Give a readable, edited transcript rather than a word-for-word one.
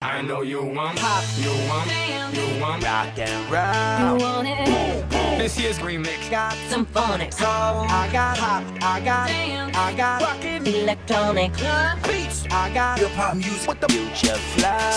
I know you want pop, you want rock and roll. You want it. Boom, boom. This year's remix got some phonics. So I got pop, I got damn. I got rockin' electronic beats. I got your pop music with the future fly.